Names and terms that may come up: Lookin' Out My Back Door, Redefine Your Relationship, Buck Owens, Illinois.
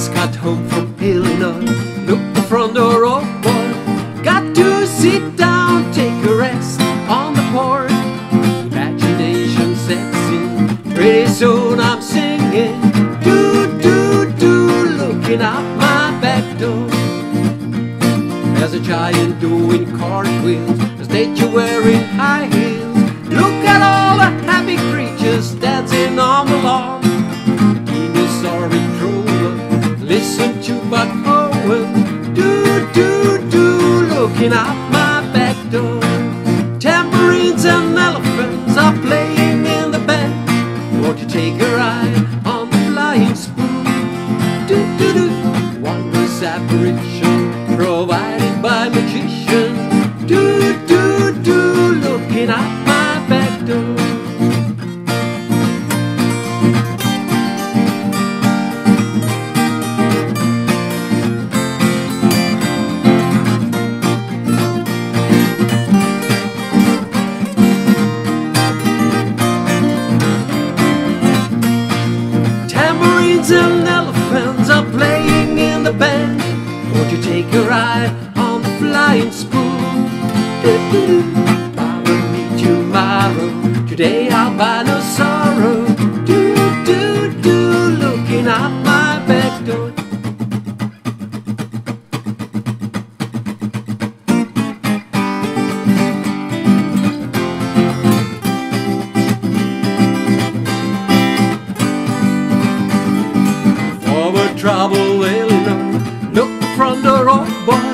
just got home from Illinois. Looked the front door up, boy. Got to sit down, take a rest on the porch. Imagination sets in. Pretty soon I'm singing, doo doo doo, looking out my back door. There's a giant doing cartwheels, a statue wearing high heels. Look at all the happy creatures dancing on the lawn. Listen to Buck Owens, doo doo doo, looking out my back door. Tambourines and elephants are playing in the band. Won't you take a ride on the flying spoon? Doo doo doo, wondrous apparition provided by magician. Doo doo doo, looking out my back door. And elephants are playing in the band. Won't you take a ride on the flying spoon? Doo-doo-doo. Borrow me tomorrow. Today I'll buy no sorrow. Doo-doo-doo, looking out my back door. Trouble, Illinois. Look from the rock, boy.